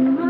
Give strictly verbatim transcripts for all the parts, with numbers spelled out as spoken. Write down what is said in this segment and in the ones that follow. I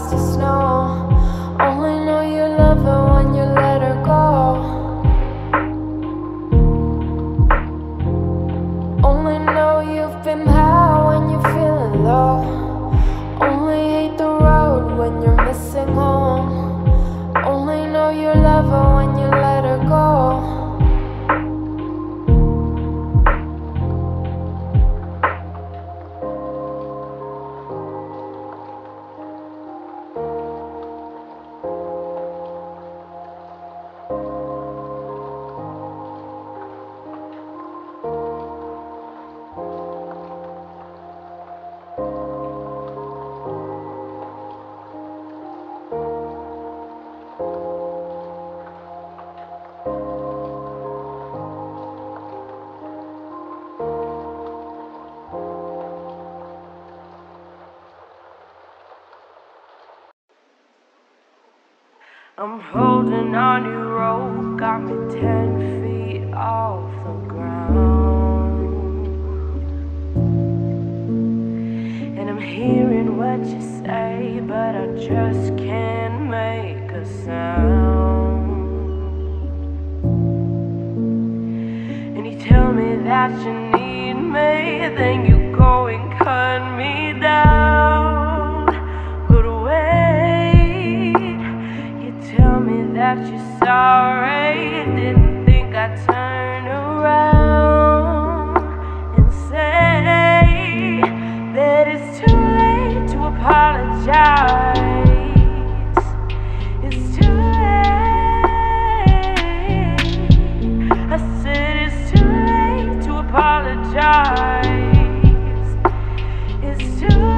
lost to snow. Only know you love her when you let her go. Only know you've been high when you're feeling low. Only hate the road when you're missing home. Only know you love her when you let her go. I'm holding on your rope, got me ten feet off the ground. And I'm hearing what you say, but I just can't make a sound. And you tell me that you need me, then you go and cut me down. That you're sorry, didn't think I'd turn around and say that it's too late to apologize. It's too late. I said it's too late to apologize. It's too late.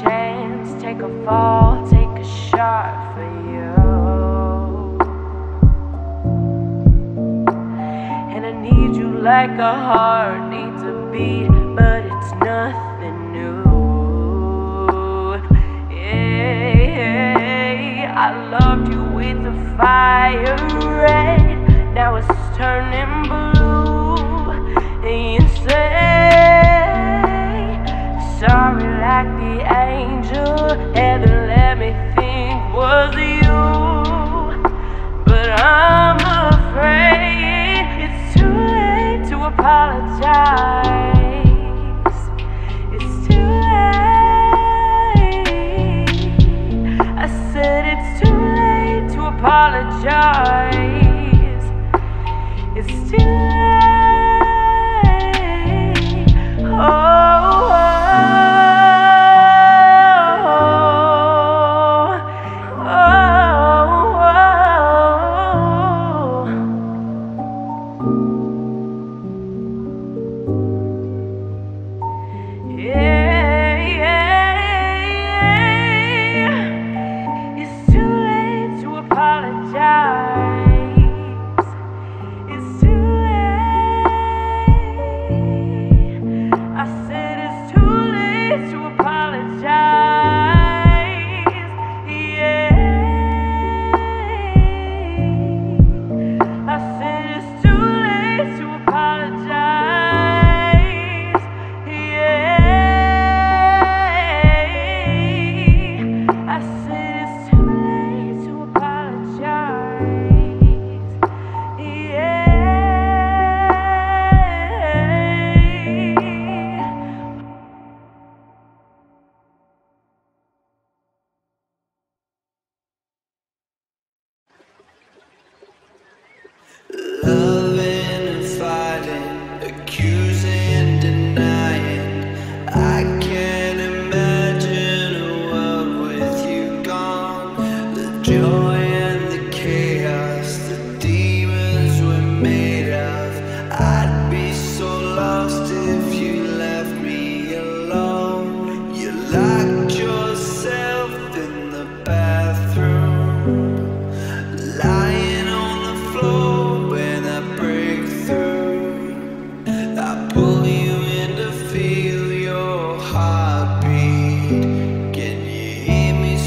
Chance, take a fall, take a shot for you. And I need you like a heart needs a beat, but it's nothing new. Yeah, I loved you with the fire red, now it's turning blue. And you say sorry like the angel heaven let me think was you. But I'm afraid it's too late to apologize. It's too late. I said it's too late to apologize. It's too late. Oh,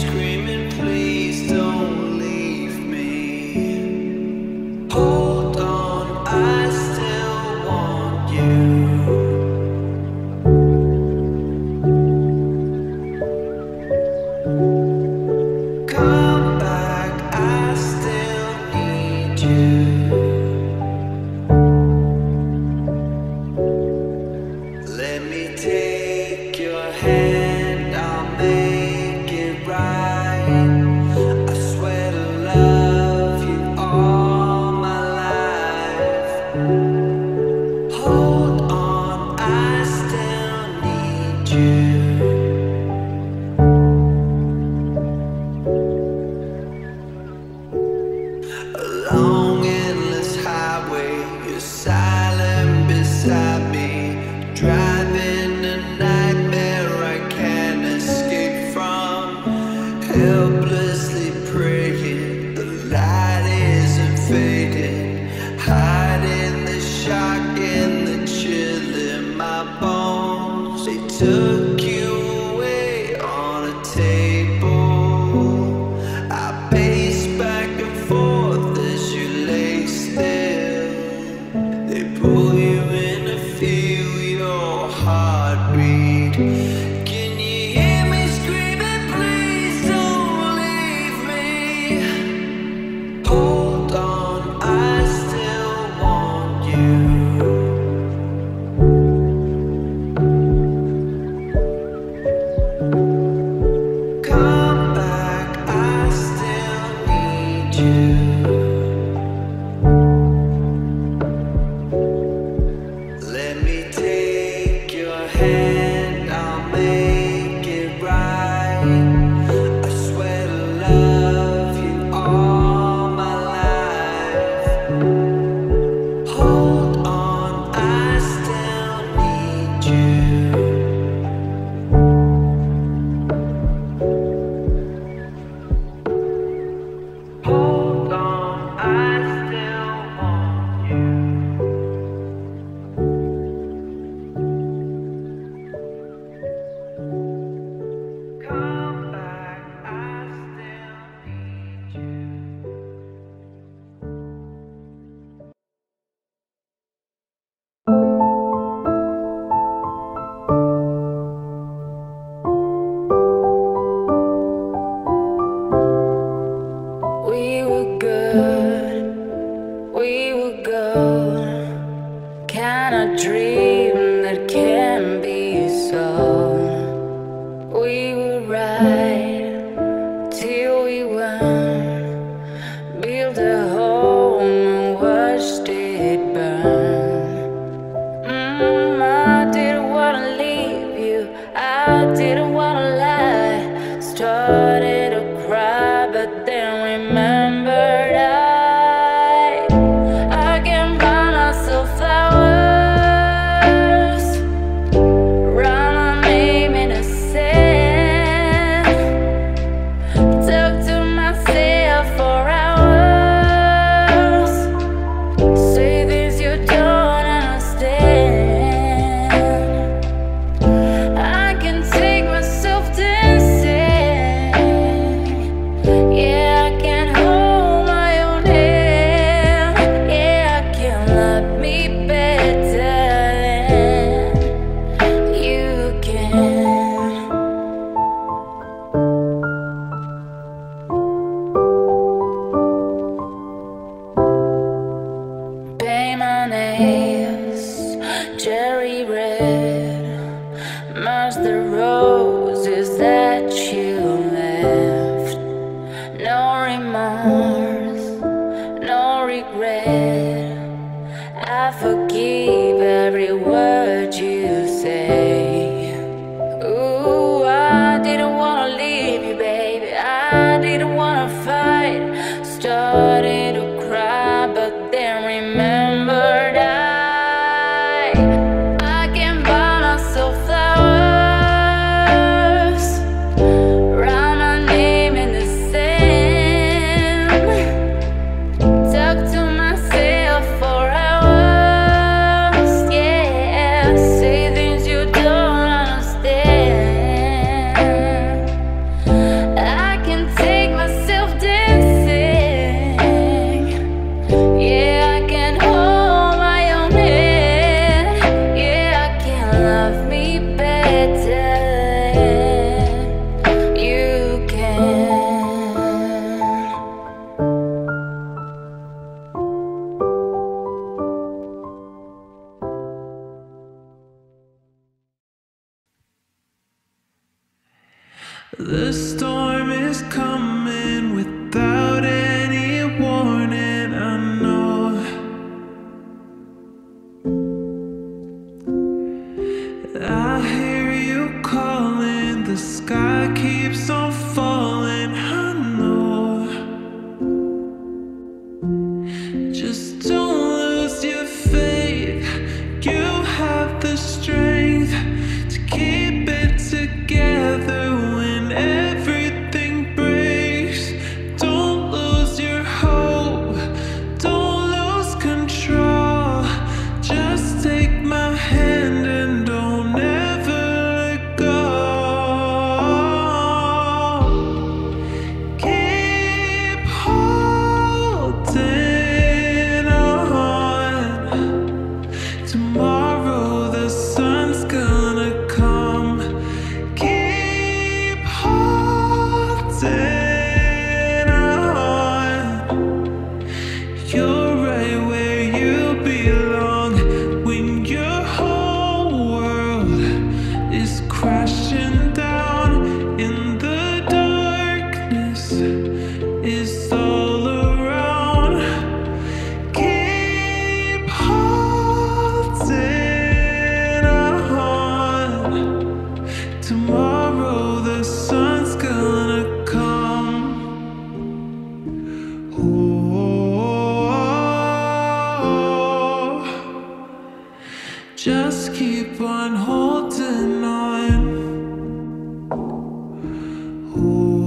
scream. helplessly praying. The light isn't fading, hiding the shock and the chill in my bones. They took you away on a table. I pace back and forth as you lay still. They pull you in to feel your heartbeat. Yeah. Just keep on holding on. Oh.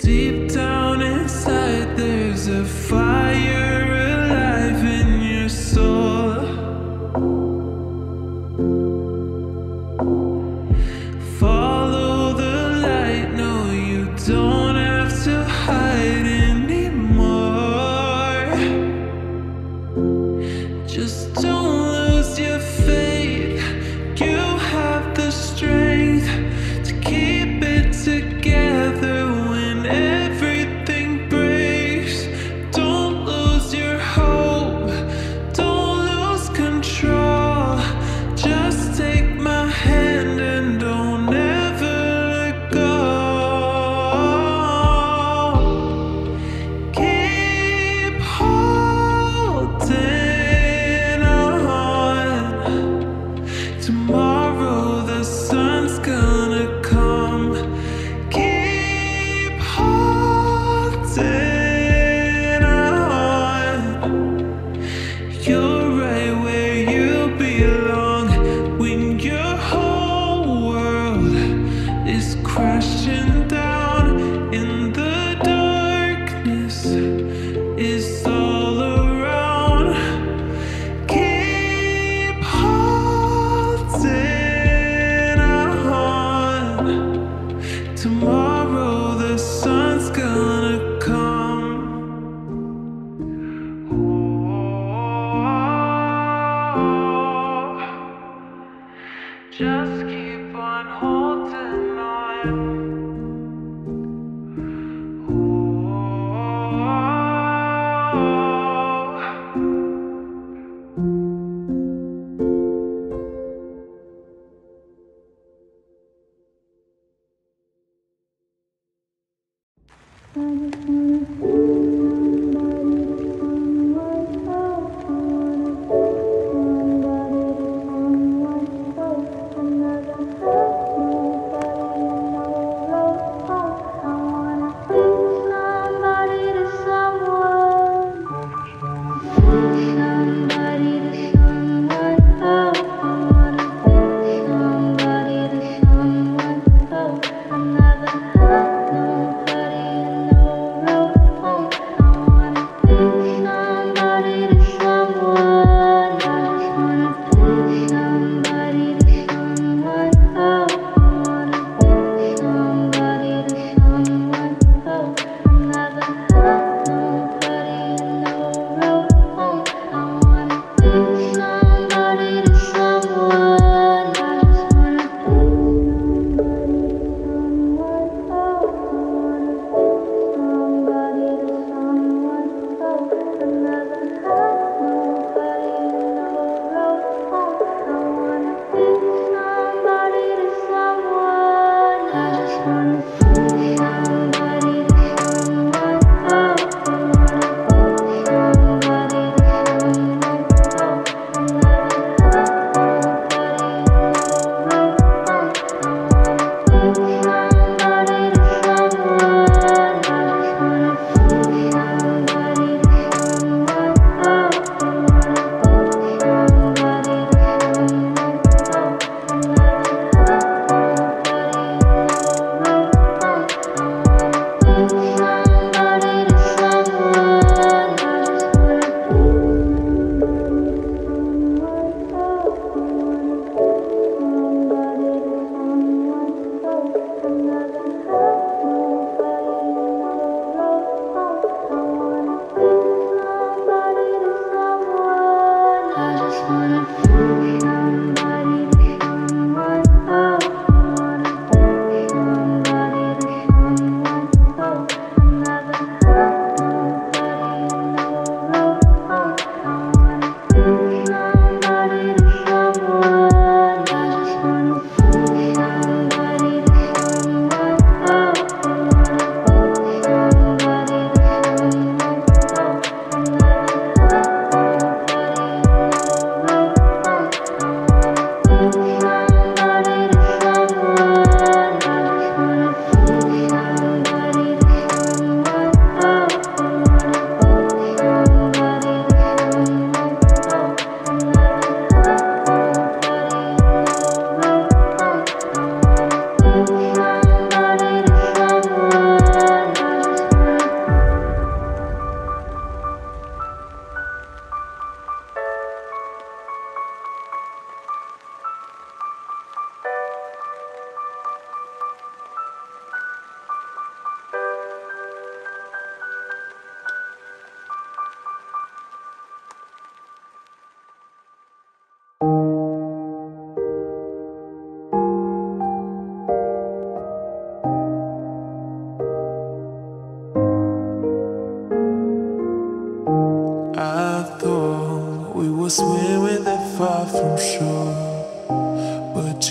Deep down inside, there's a fire alive in your soul. Follow the light, no, you don't to hide anymore. Just don't lose your faith. You have the strength to keep it together when everything breaks. Don't lose your hope. Don't lose control. Just take my hand and don't ever let go. Tomorrow the sun's gonna come. Keep holding on. You're right where you belong. When your whole world is crashing down in the darkness, is all around. Tomorrow the sun's gonna come. Oh, just keep on holding on. Oh.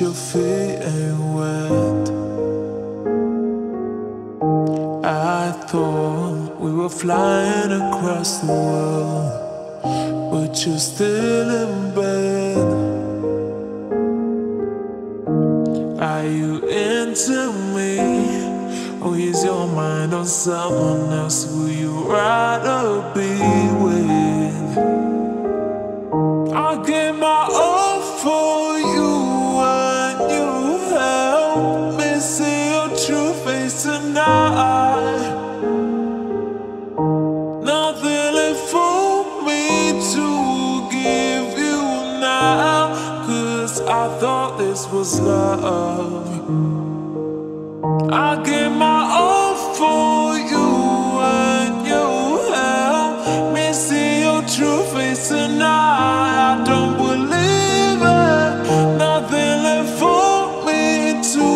your feet ain't wet. I thought we were flying across the world, but you're still in bed. Are you into me, or is your mind on someone else? Who you rather be with? I'll give my all for you, and you help me see your true face tonight. Nothing left for me to give you now, 'cause I thought this was love. I'll give my all for you, and you help me see your true face tonight. I don't believe it, nothing left for me to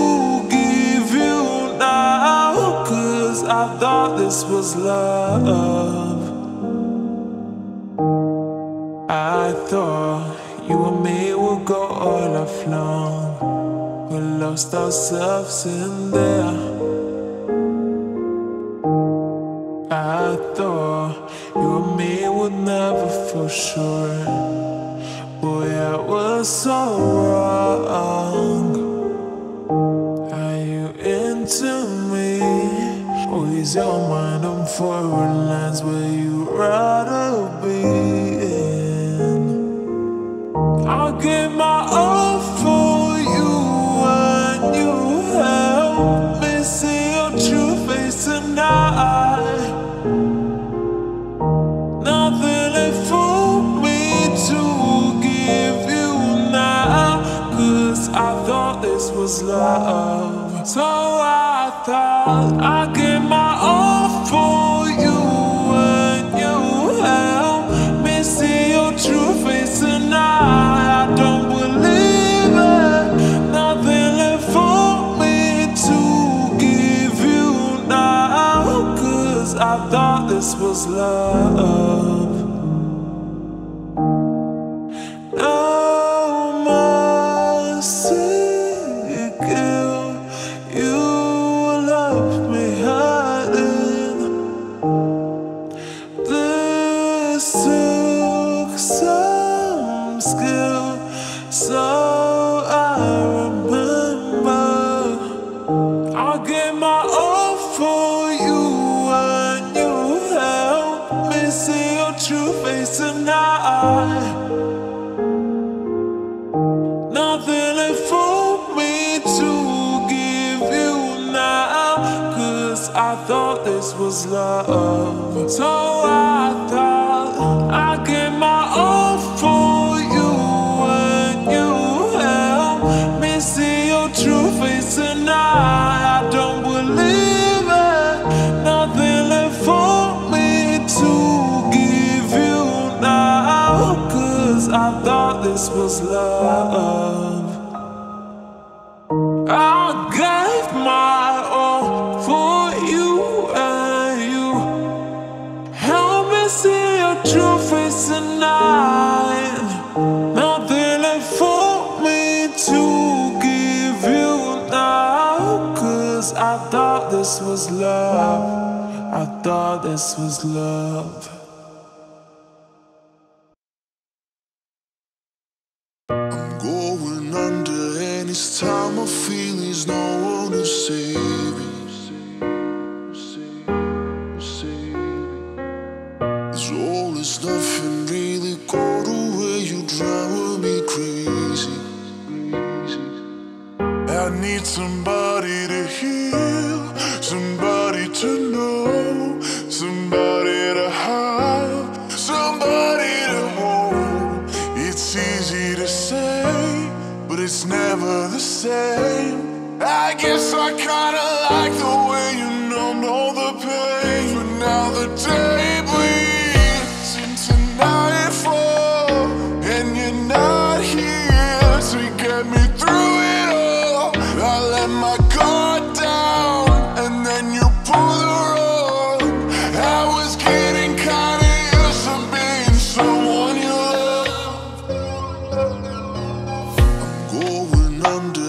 give you now, 'cause I thought this was love. I thought you and me would go all lifelong. We lost ourselves in there. I thought you and me would never for sure. Boy, I was so wrong. Are you into me, or is your mind on foreign lands where you'd rather be in? I'll give my all for was love. So I thought I'd give my all for you, and you help me see your true face tonight. I don't believe it, nothing left for me to give you now, 'cause I thought this was love. Nothing left for me to give you now, 'cause I thought this was love. So I thought I'd give my all for you, and you help me see your true face tonight. I don't believe it, nothing left for me to give you now, 'cause I thought this was love. I gave my all for you, and you help me see your true face tonight. Nothing left for me to give you now, 'cause I thought this was love. I thought this was love. I'm going under, and it's time I feel there's no one to save me. This all is nothing really, go to where you drive me crazy. I need somebody to heal, somebody to know, somebody to have, somebody to hold. It's easy to say, but it's never the same. I guess I kinda like the way you numbed all the pain. But now the day bleeds into nightfall, and you're not here to get me through it all. I let my guard down, and then you pull the rug. I was getting kinda used to being someone you love. I'm going under.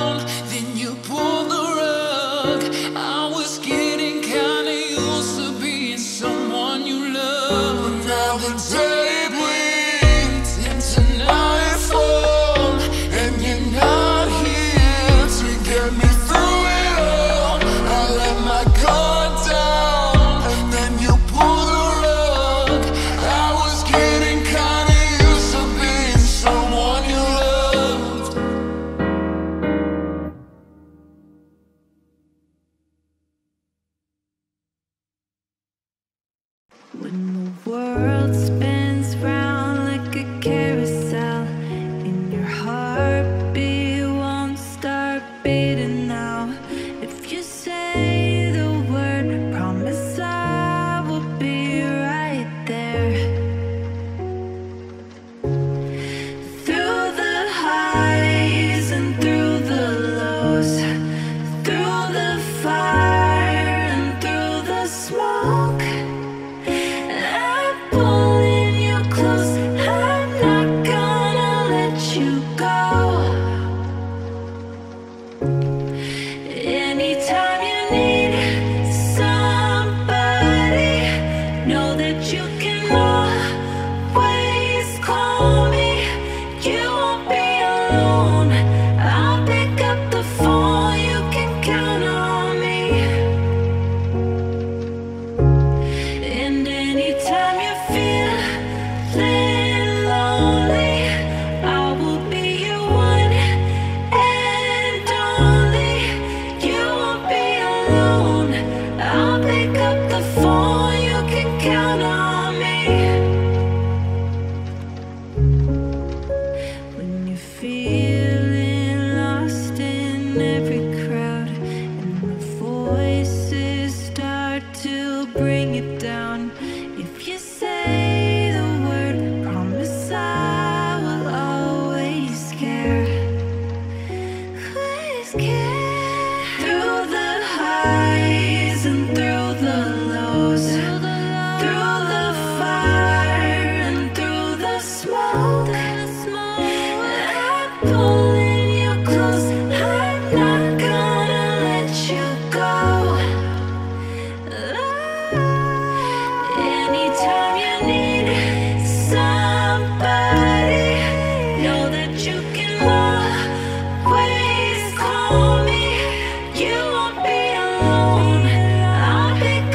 down, then you pulled the rug. I was getting kinda used to being someone you love, but now the day bleeds into nightfall, and you're not here to get me through it all. I let my guard down, and then you pulled the rug. I was getting kinda used to being someone you love. When the world spins round like a carousel, and your heartbeat won't start beating now, if you say the word, promise I will be right there. Through the highs and through the lows, through the fire and through the smoke, pulling you close, I'm not gonna let you go. Anytime you need somebody, know that you can always call me. You won't be alone, I'll pick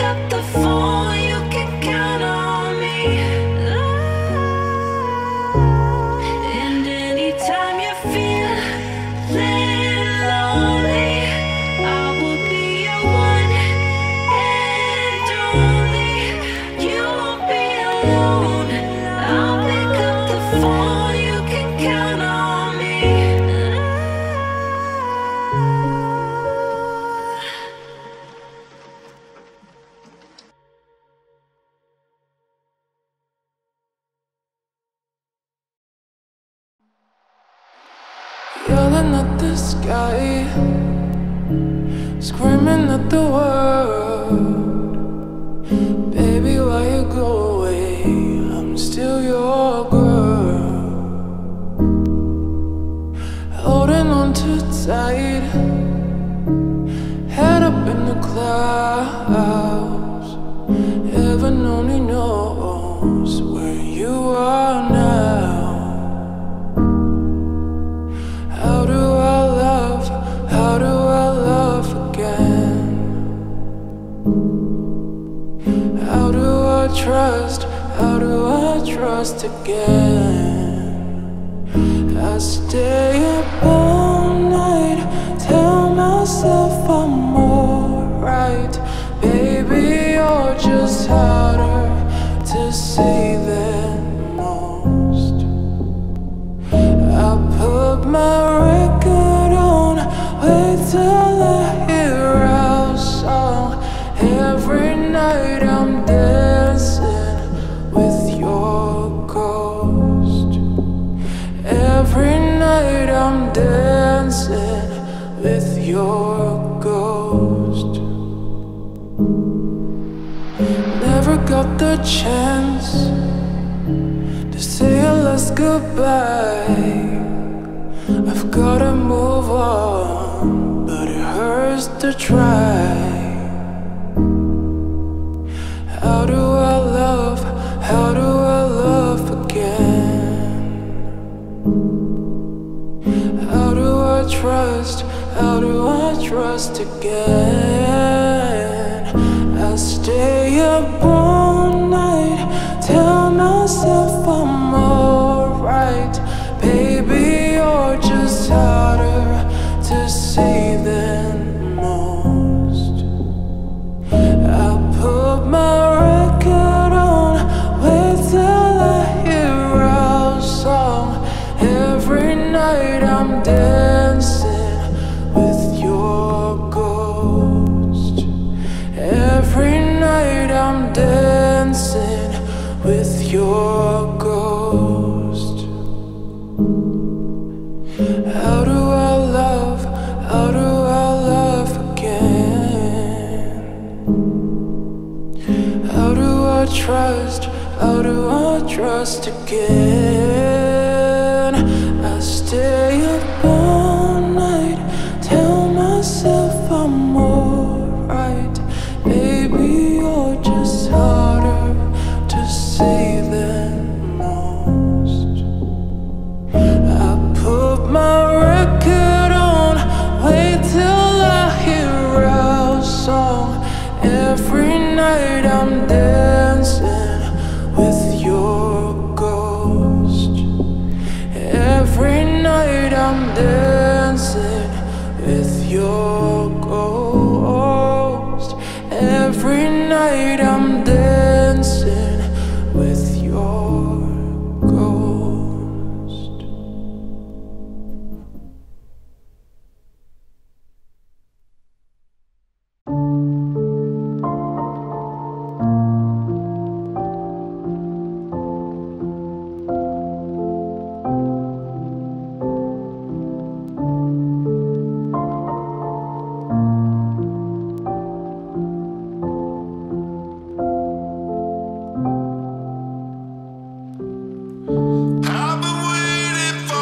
up the phone, you can count on me. And anytime you feeling lonely, I will be your one and only. You won't be alone, I'll pick up the phone, you can count on me. When you're feeling lost in every crowd, and the voices start to bring you down, if you say yelling at the sky, screaming at the world. Baby, why you go away? I'm still your girl. Holding on too tight, head up in the clouds. Heaven only knows where you are now. Trust, how do I trust again? I stay up all night, tell myself I'm alright. Baby, you're just harder to see than most. I put my record on, wait till I hear our song. Every night I'm dead with your ghost. Never got the chance to say a last goodbye. I've gotta move on. just a try. How do I love, how do I love again? How do I trust, how do I trust again? I stay up all night, tell myself I'm alright. Baby, you're just harder to say than most. I put my record on, wait till I hear our song. Every night I'm dancing with your ghost. Every night I'm dancing with your ghost. How do I love? How do I love again? How do I trust? How do I trust again? I stay up all night, tell myself I'm alright. Baby, you're just harder to say than most. I put my record on, wait till I hear our song. Every night I'm dancing with your ghost. Every night I'm dancing with your ghost. Every night I'm dancing with your ghost. I've been waiting for a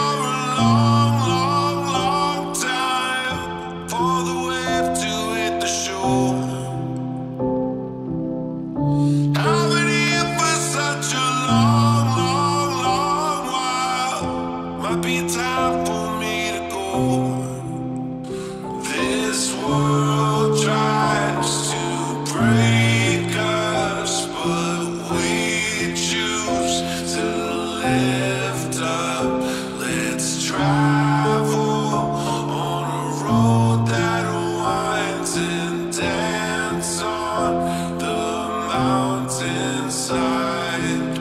long, long, long time for the wave to hit the shore. I've been here for such a long, long, long while. Might be time for me to go. This world tries to break us, but we choose to lift up, let's travel on a road that winds and dance on the mountainside.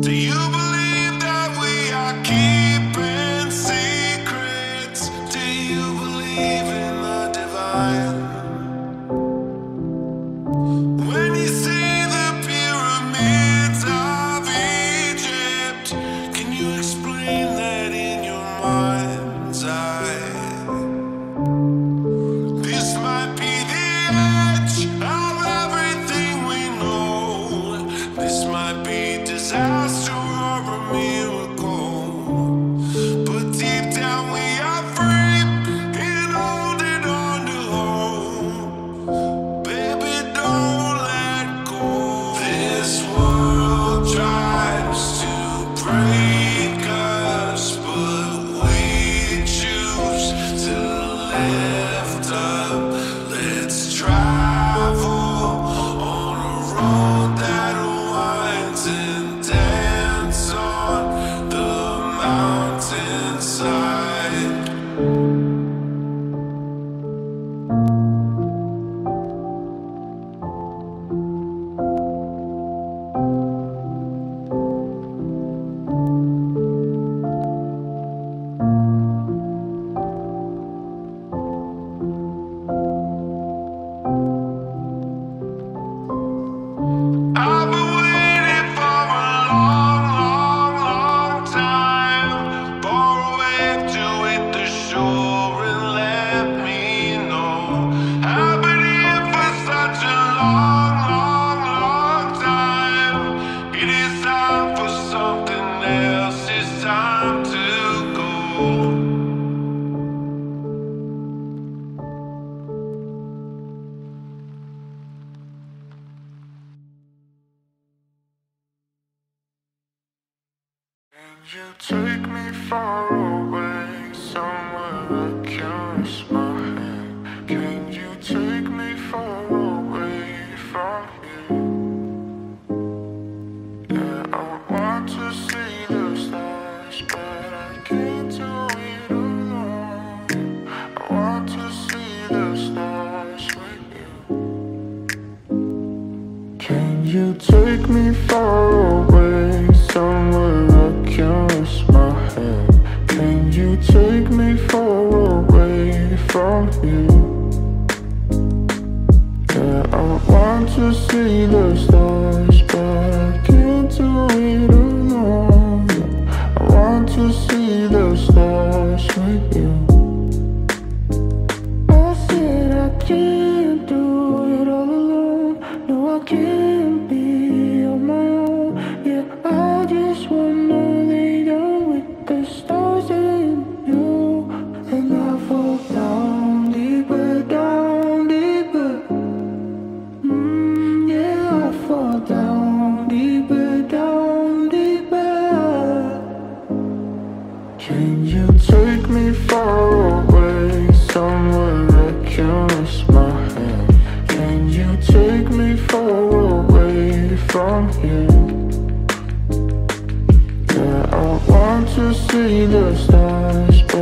Do you believe that we are keeping secrets? Do you believe in the divine? When you see the pyramids of Egypt, can you explain that in your mind's eye? This might be the edge of everything we know. This might be disaster. You take me far away, somewhere I can rest my head. Can you take me far away from here? Yeah, I want to see the stars, but I can't do it alone. I want to see the stars with you. Can you take me far away, somewhere can't rest my head. Can you take me far away from here? Yeah, I want to see the stars, but I can't do it alone. I want to see the stars with you. I said I can't do it all alone. No, I can't be on my own. Yeah, I just wanna take me far away, somewhere that can rest my head. Can you take me far away from here? Yeah, I want to see the stars, but I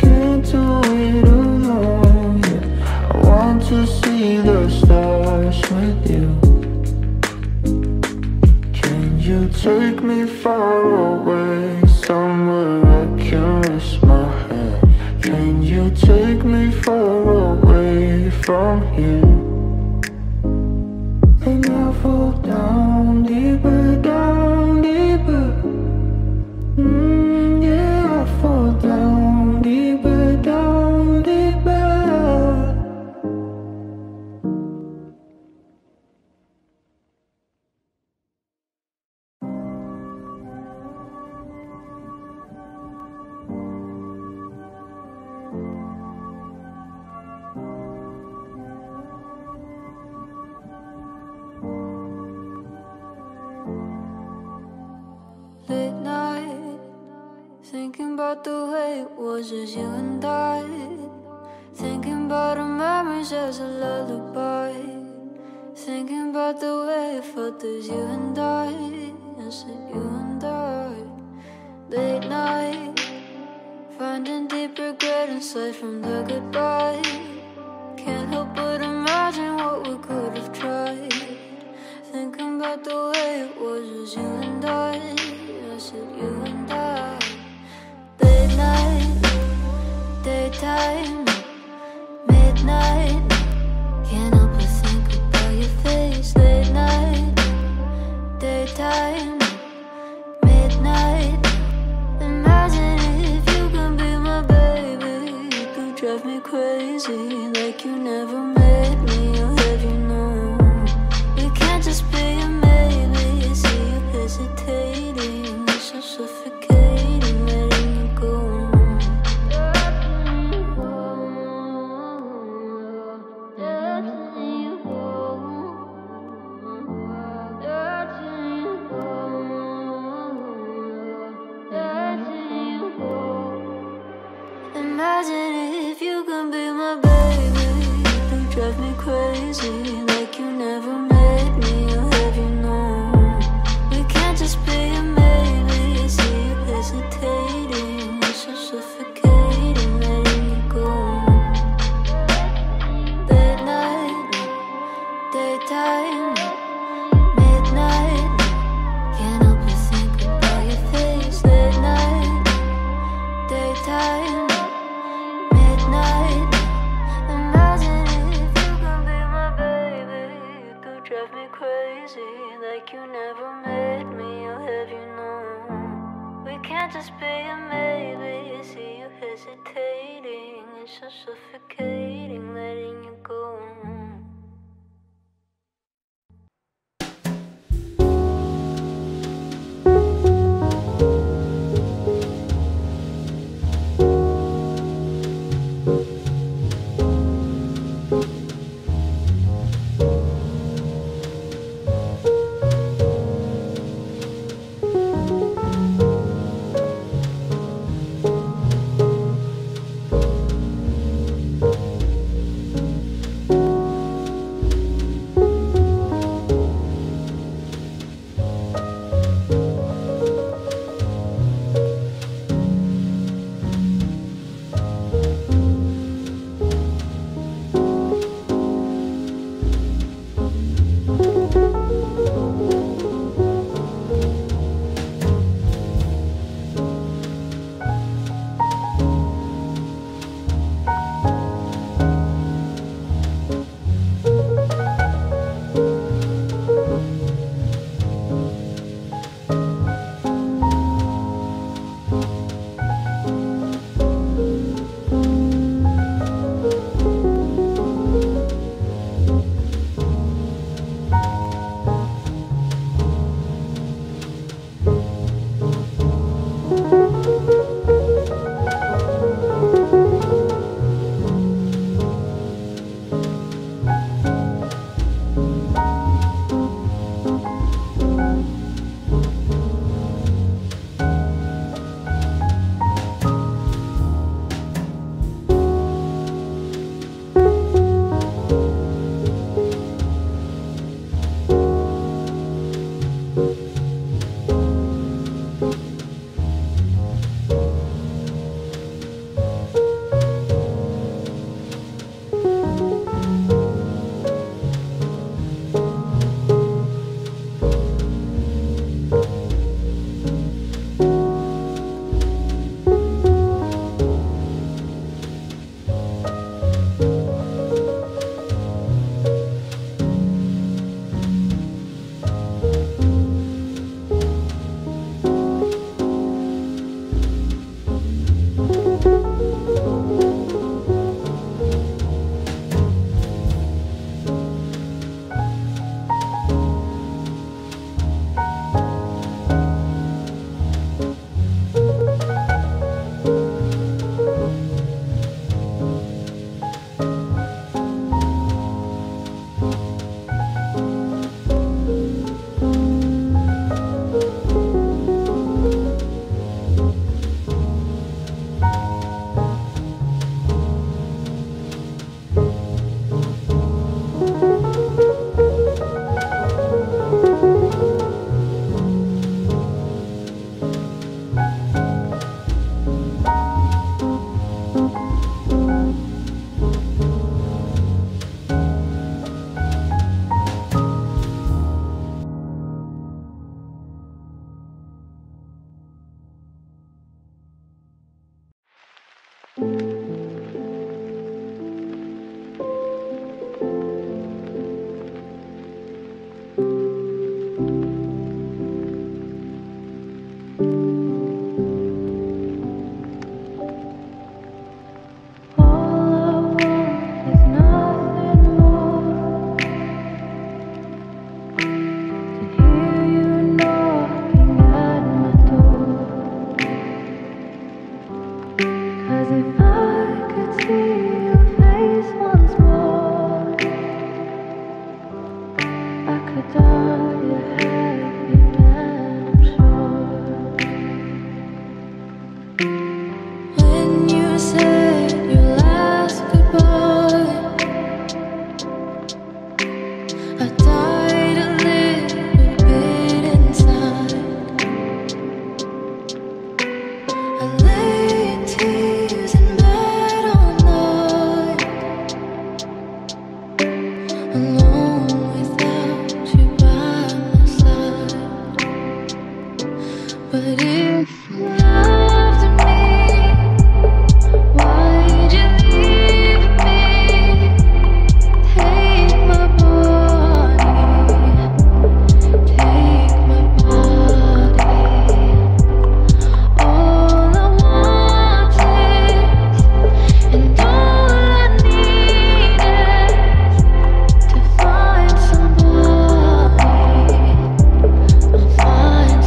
can't do it alone. Yeah, I want to see the stars with you. Can you take me far away, somewhere I can rest my head? Can you take me far away from here? And I fall down deeper, down deeper. Mm, yeah, I fall down deeper, down deeper. Thinking about the way it was just you and I. Thinking about our memories as a lullaby. Thinking about the way it felt as you and I. I said you and I. Late night, finding deep regret inside from the goodbye. Can't help but imagine what we could have tried. Thinking about the way it was just you and I. I said you and I. Daytime, midnight, can't help but think about your face. Late night, daytime, midnight. Imagine if you can be my baby. You could drive me crazy like you never made me. I'll have you know it can't just be a maybe. See you hesitating, it's so suffocating, letting you go. Suffocating, letting you go. But if you loved me, why'd you leave me? Take my body, take my body. All I wanted and all I needed to find somebody. I'll find somebody.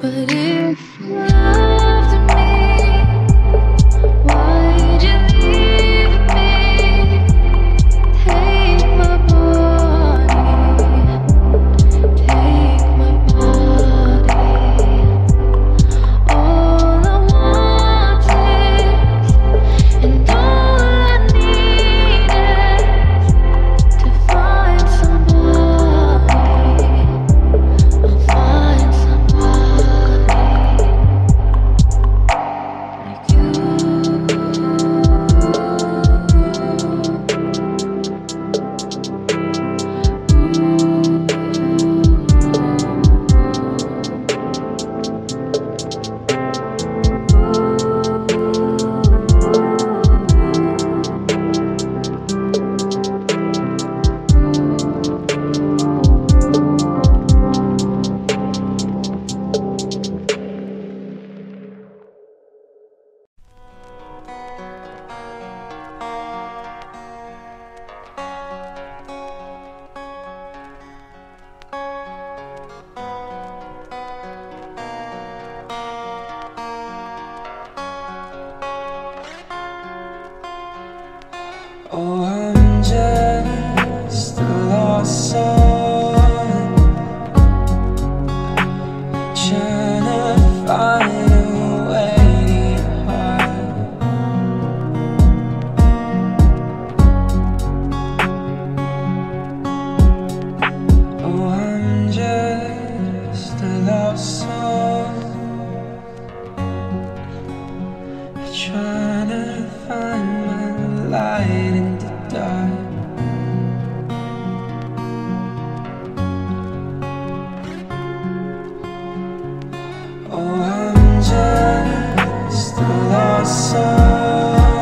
But if you loved me, why'd you leave me? Take my body, take my body. All I wanted and all I needed to find somebody. I'll find somebody. Oh, I'm just a lost soul, trying to find a way to your heart. Oh, I'm just a lost soul, trying to find my light in the dark. Oh, I'm just a lost soul,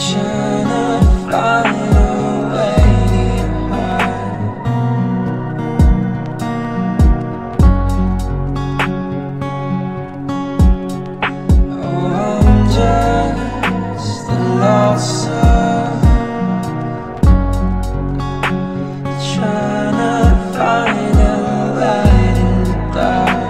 trying to find a way to your heart. Oh, I'm just lost soul, trying to find a light in the dark.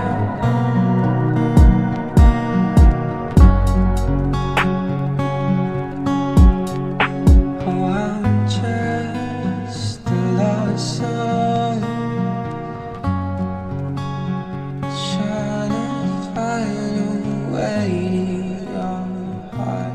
Oh, I'm just a lost soul, trying to find a way to your heart.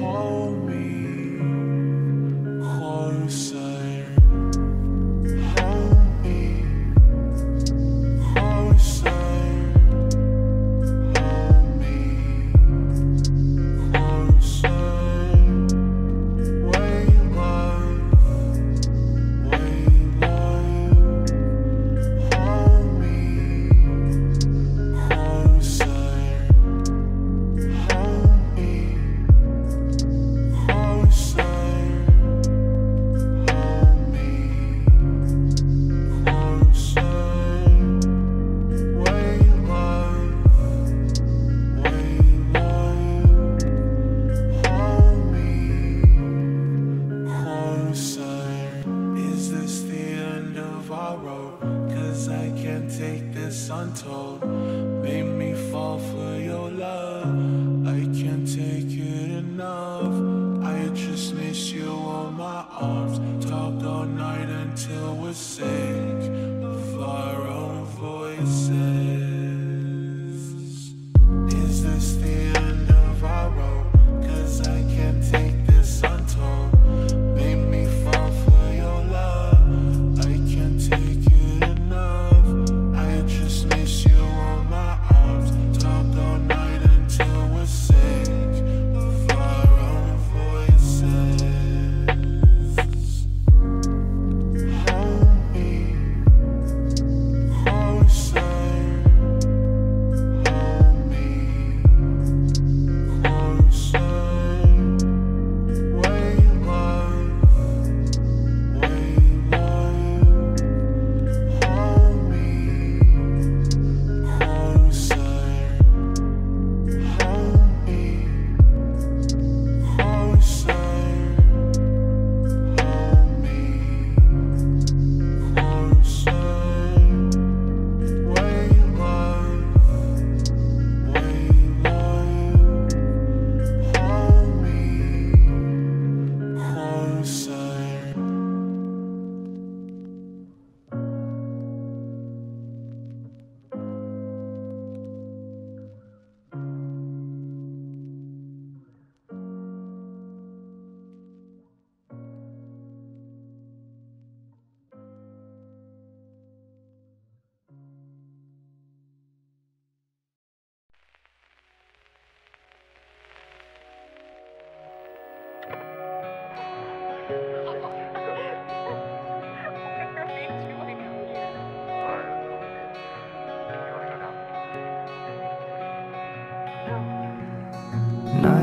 Oh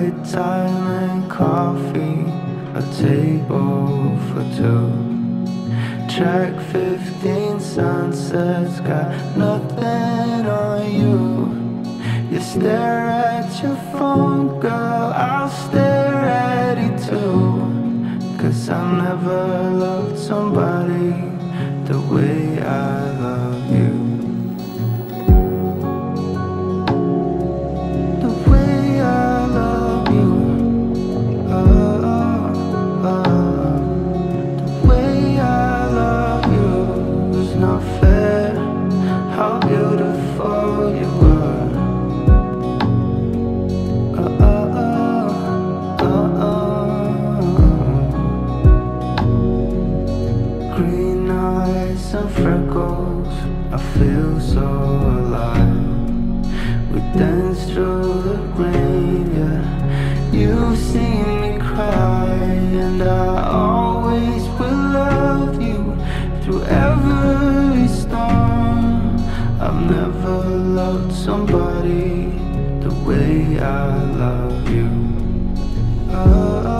white time and coffee, a table for two. Track fifteen sunsets, got nothing on you. You stare at your phone, girl, I'll stare at it too. Cause I've never loved somebody the way I love you. Green eyes and freckles, I feel so alive. We danced through the rain, yeah. You've seen me cry, and I always will love you through every storm. I've never loved somebody the way I love you. Oh, oh, oh.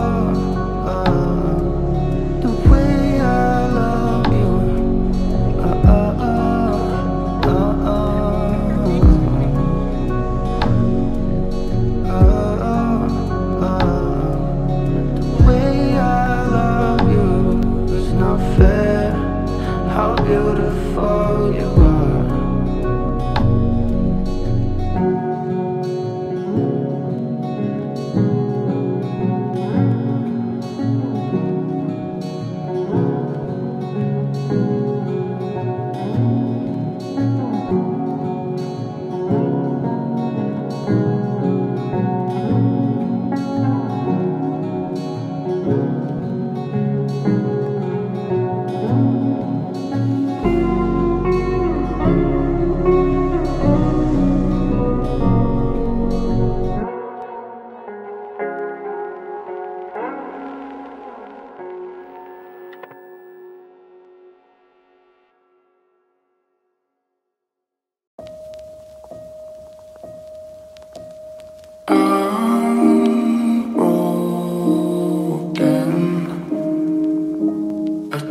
Beautiful you are.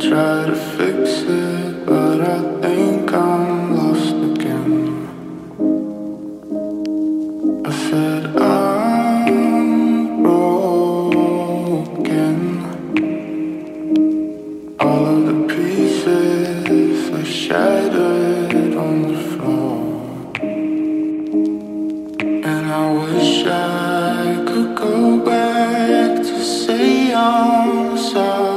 Try to fix it, but I think I'm lost again. I said I'm broken. All of the pieces are shattered on the floor, and I wish I could go back to say I'm sorry.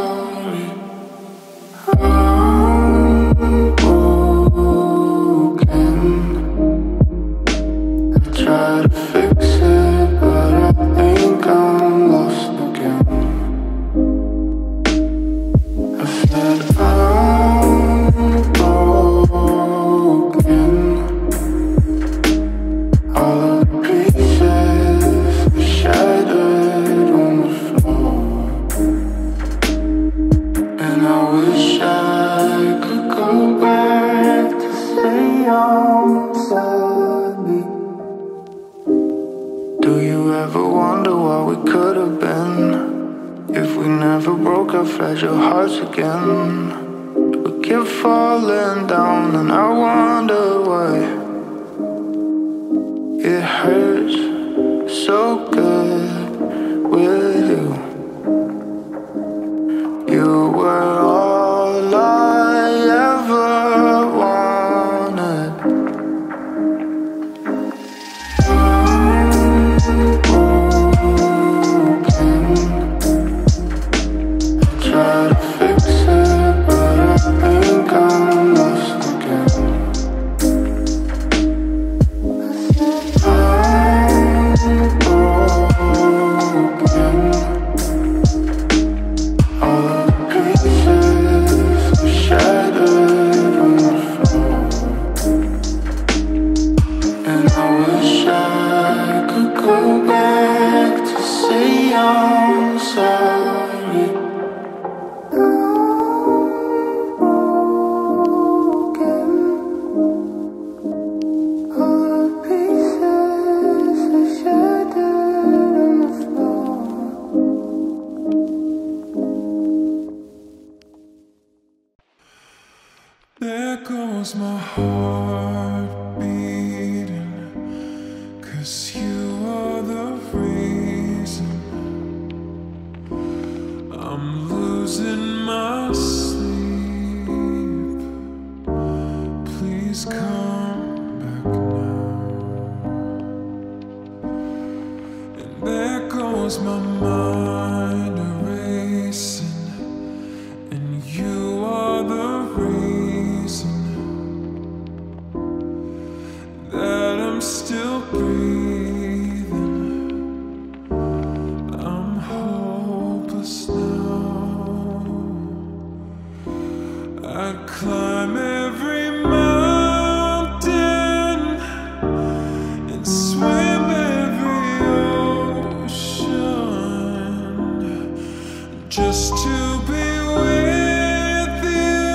Fragile hearts again, we keep falling down, and I wonder why it hurts so good with you. You were all I ever wanted. I'm knows my heart beating, 'cause you are the reason I'm losing my sleep. Please come back now. And there goes my mind erasing, and you are the reason that I'm still breathing. I'm hopeless now. I'd climb every mountain and swim every ocean just to be with you.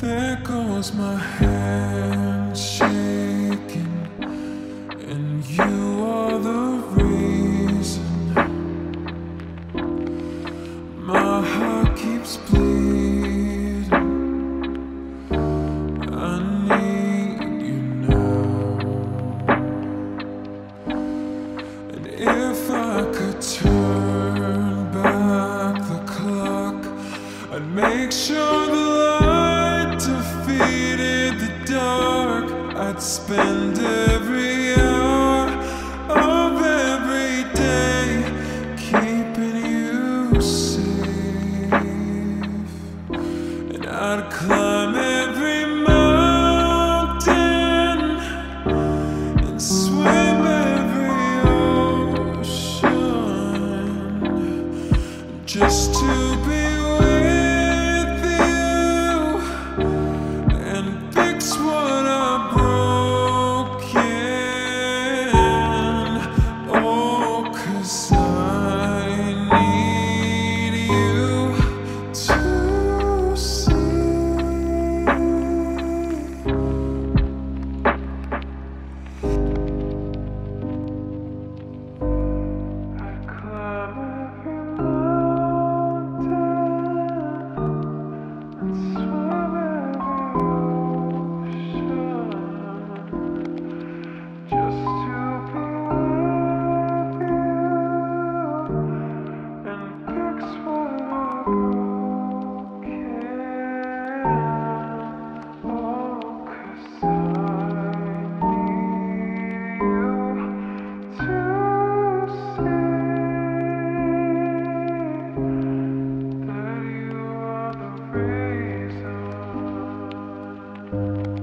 There goes my hand shaking, and you are the reason my heart keeps bleeding. I need you now. And if I could turn back the clock, I'd make sure the defeated the dark. I'd spend every hour of every day keeping you safe. And I'd climb every mountain and swim every ocean just to be with you. Thank you.